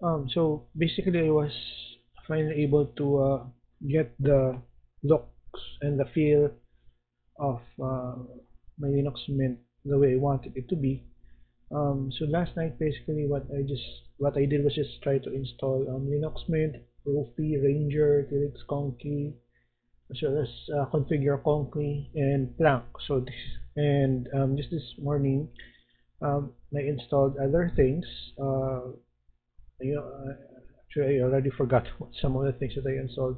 So basically I was finally able to get the looks and the feel of my Linux Mint the way I wanted it to be. So last night basically what I did was just try to install Linux Mint, Rofi, Ranger, Tilix, Conky, as well as configure Conky and Plank. So this and just this morning I installed other things. You know, actually I already forgot what some of the things that I installed.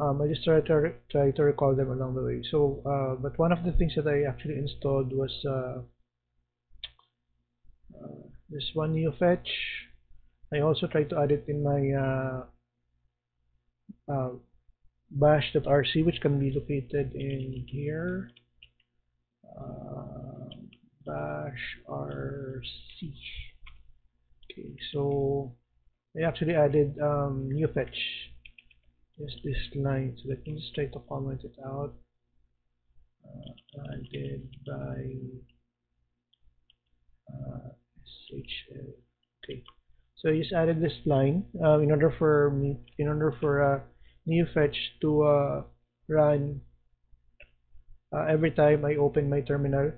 I just try to recall them along the way. So but one of the things that I actually installed was this one, Neofetch. I also tried to add it in my bash.rc, which can be located in here, bash.rc. Okay, so I actually added Neofetch, just this line, so let me just try to comment it out. Added by SHL. Okay, so I just added this line in order for Neofetch to run every time I open my terminal.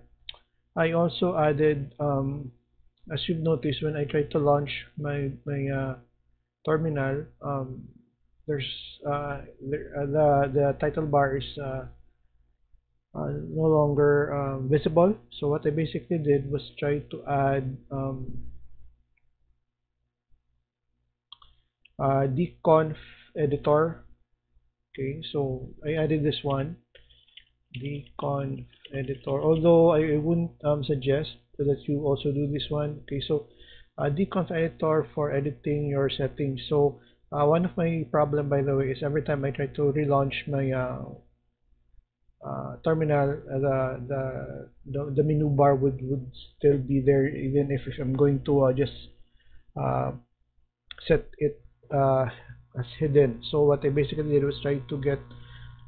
I also added, as you've noticed, when I tried to launch my terminal, there's the title bar is no longer visible. So what I basically did was try to add dconf editor. Okay, so I added this one, dconf editor, although I wouldn't suggest that you also do this one. Okay, so dconf editor for editing your settings. So one of my problem, by the way, is every time I try to relaunch my terminal, the menu bar would still be there, even if I'm going to just set it as hidden. So what I basically did was try to get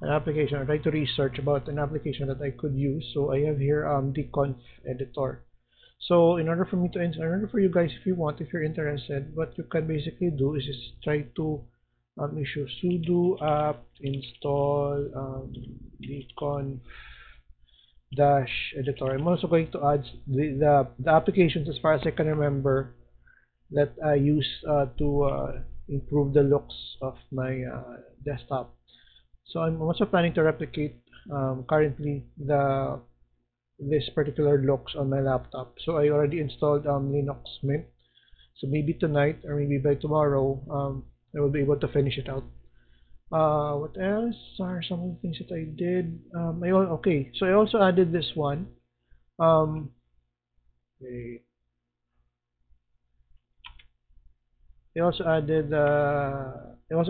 an application, I tried to research about an application that I could use. So I have here dconf editor. So in order for you guys, if you're interested, what you can basically do is just try to issue sudo apt install dconf editor. I'm also going to add the applications, as far as I can remember, that I use to improve the looks of my desktop. So I'm also planning to replicate currently this particular looks on my laptop. So I already installed Linux Mint. So maybe tonight or maybe by tomorrow I will be able to finish it out. What else are some of the things that I did? Okay, so I also added this one. I also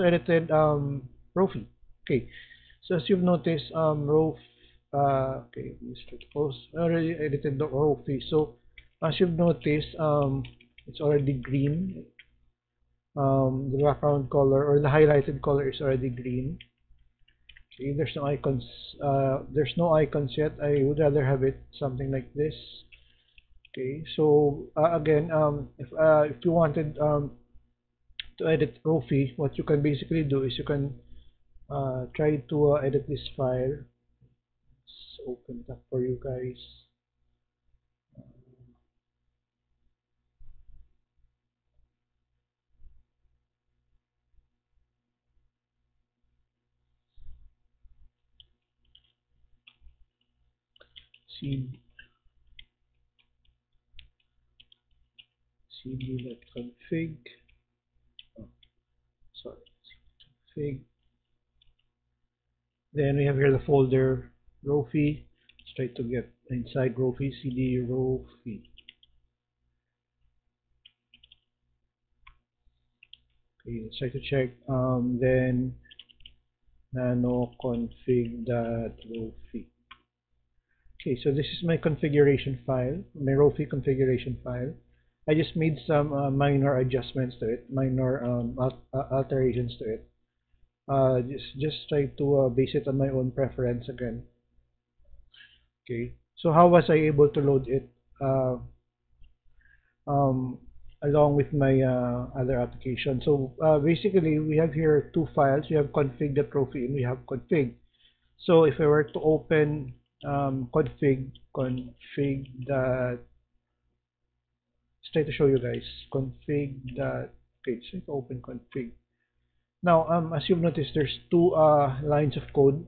edited Rofi. Okay, so as you've noticed, okay, let's try to close. I already edited the Rofi. So as you've noticed, it's already green. The background color, or the highlighted color, is already green. Okay, there's no icons. Yet. I would rather have it something like this. Okay, so again, if you wanted to edit Rofi, what you can basically do is you can try to edit this file. Let's open it up for you guys. cd.config. Oh, sorry, config. Then we have here the folder Rofi. Let's try to get inside Rofi, cd Rofi. Okay, let's try to check. Then nano config.rofi. Okay, so this is my configuration file, my Rofi configuration file. I just made some minor adjustments to it, minor alterations to it. Just try to base it on my own preference again. Okay, so how was I able to load it? along with my other application. So basically, we have here two files. We have config.rofi and we have config. So if I were to open config. Now, as you've noticed, there's two lines of code.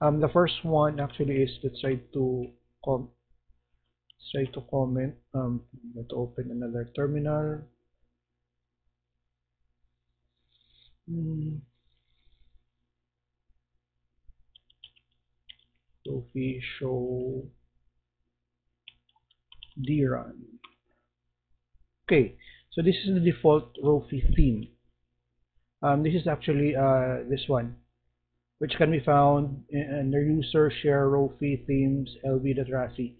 The first one actually is, let's try to comment. Let's open another terminal. So we show drun. Okay, so this is the default Rofi theme. This is actually this one, which can be found under user share Rofi themes lb.rasi.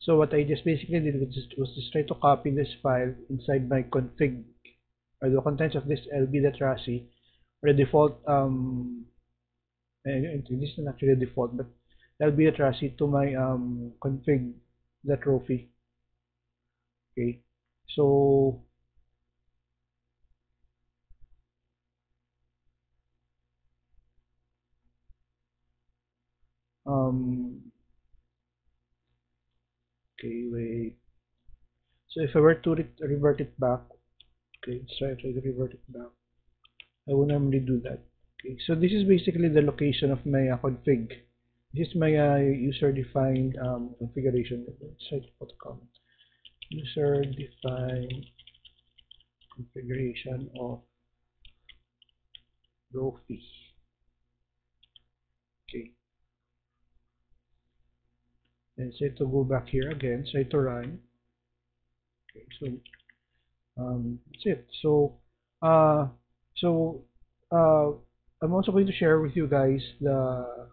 So what I just basically did was just try to copy this file inside my config, or the contents of this lb.rasi, or the default. This isn't actually the default, but lb.rasi to my config.rofi. Okay, so okay, wait. So if I were to revert it back, okay, let's try to revert it back. I will normally do that. Okay, so this is basically the location of my config. This is my user-defined configuration. Let's try to put a comment. User-defined configuration of Rofi. Okay. And say to go back here again, say to run. Okay, so that's it. So I'm also going to share with you guys the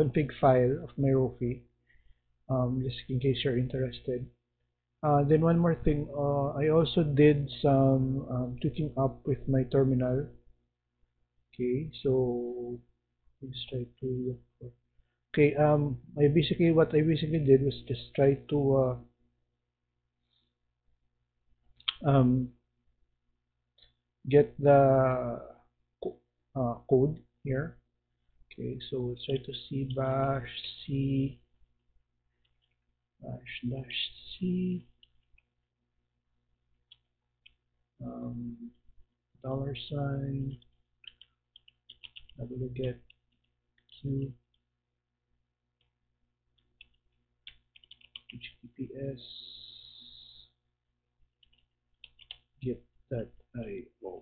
config file of my Rofi, just in case you're interested. Then one more thing, I also did some tweaking up with my terminal. Okay, so let's try to. Okay, what I basically did was just try to get the code here. Okay, so we'll try to see bash dash c $ wget q HTTPS git.io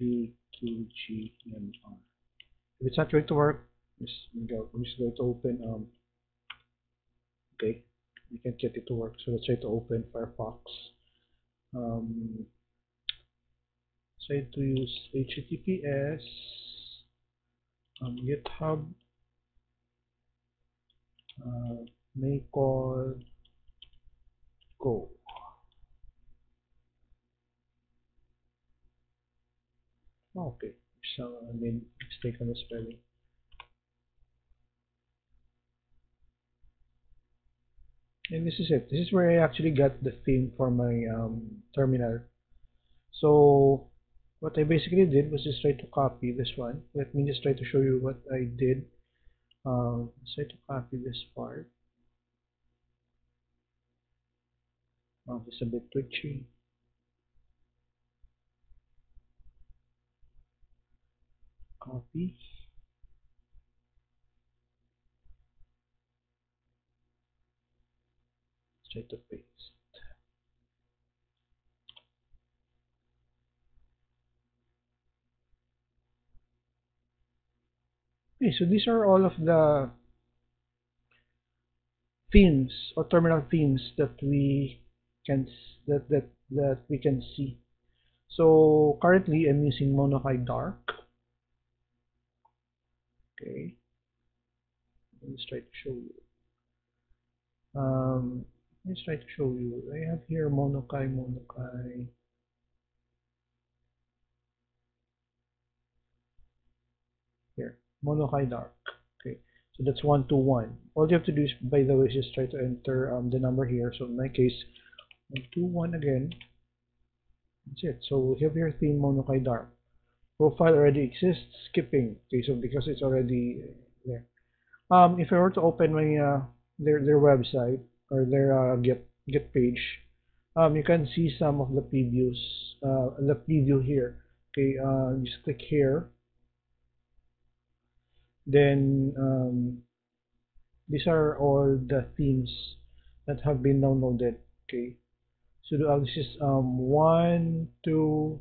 -bqgmr. If it's not going to work, I'm just going to open. Okay, we can't get it to work, so let's try to open Firefox. Try to use HTTPS GitHub. May call go. Okay, so then mistake on the spelling. And this is it. This is where I actually got the theme for my terminal. So what I basically did was just try to copy this one. Let me just try to show you what I did. Try to copy this part. Oh, it's a bit twitchy. Copy. Try to paste. Okay, so these are all of the themes or terminal themes that we can we can see. So currently, I'm using Monokai Dark. Okay, let's try to show you. Let's try to show you. I have here Monokai. Monokai Dark. Okay, so So that's 121. All you have to do is, by the way, is just try to enter the number here. So in my case, 121 again. That's it. So we have here theme Monokai Dark. Profile already exists. Skipping. Okay, so because it's already there. If I were to open my their website or their Git page, you can see some of the previews, the preview here. Okay, just click here. Then these are all the themes that have been downloaded. Okay, so this is 1, 2.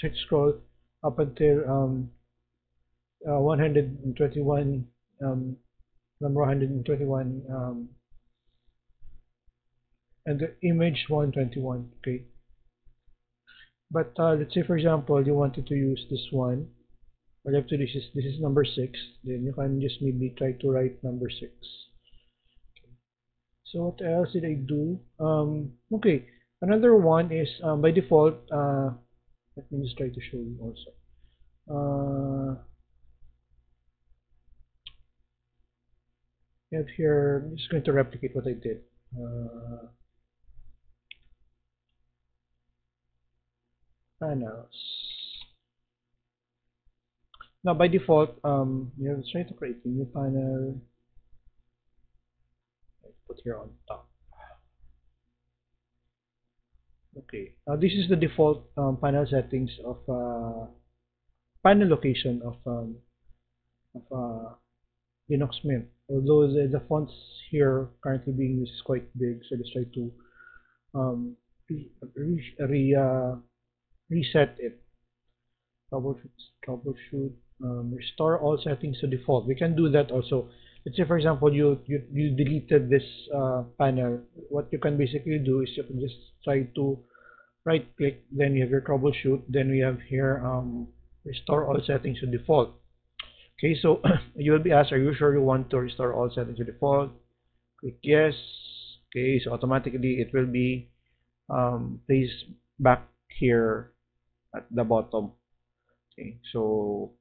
Just scroll up until 121. Number 121 and the image 121. Okay, but let's say for example you wanted to use this one. All you have to do is this is number 6. Then you can just maybe try to write number 6. Okay. So what else did I do? Okay, another one is by default. Let me just try to show you also. Here I'm just going to replicate what I did. Panels. Now by default, you have to try to create a new panel. Let's put here on top. Okay. Now this is the default panel settings of panel location of Linux Mint. Although the fonts here currently being used is quite big, so let's try to reset it. Troubleshoot, restore all settings to default. We can do that also. Let's say for example you deleted this panel. What you can basically do is you can just try to right click, then you have your troubleshoot, then we have here restore all settings to default. Okay, so you will be asked, are you sure you want to restore all settings to default? Click yes. Okay, so automatically it will be placed back here at the bottom. Okay, so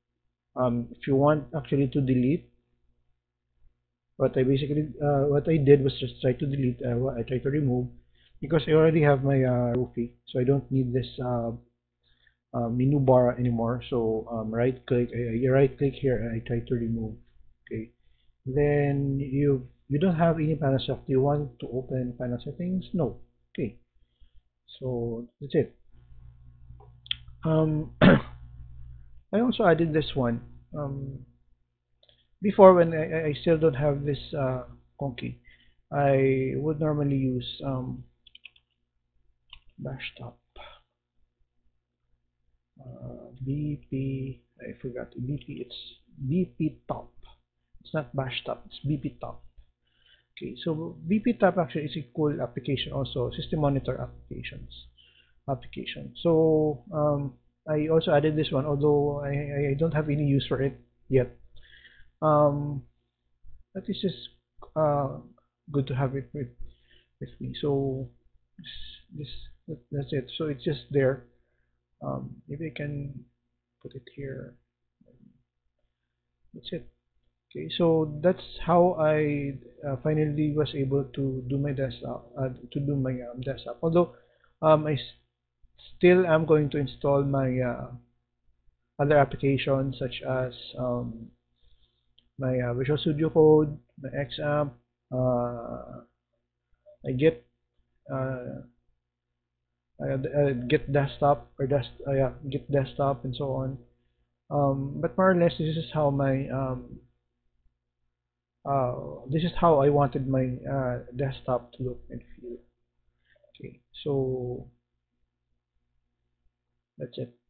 if you want actually to delete, what I did was just try to delete. I tried to remove because I already have my Rofi, so I don't need this menu bar anymore. So right click here and I try to remove. Okay, then you don't have any panel stuff. Do you want to open panel settings? No. Okay, so that's it. I also added this one before when I still don't have this Conky. I would normally use bash top. BP, I forgot BP, it's BP top. It's not bash top, it's BP top. Okay, so BP top actually is a cool application also, system monitor application. So I also added this one, although I don't have any use for it yet. But it's just good to have it with me. So that's it. So it's just there. Maybe I can put it here. That's it. Okay, so that's how I finally was able to do my desktop. Although I still am going to install my other applications such as my Visual Studio Code, my XAMPP, my Git Desktop or Git Desktop and so on. But more or less, this is how my this is how I wanted my desktop to look and feel. Okay, so that's it.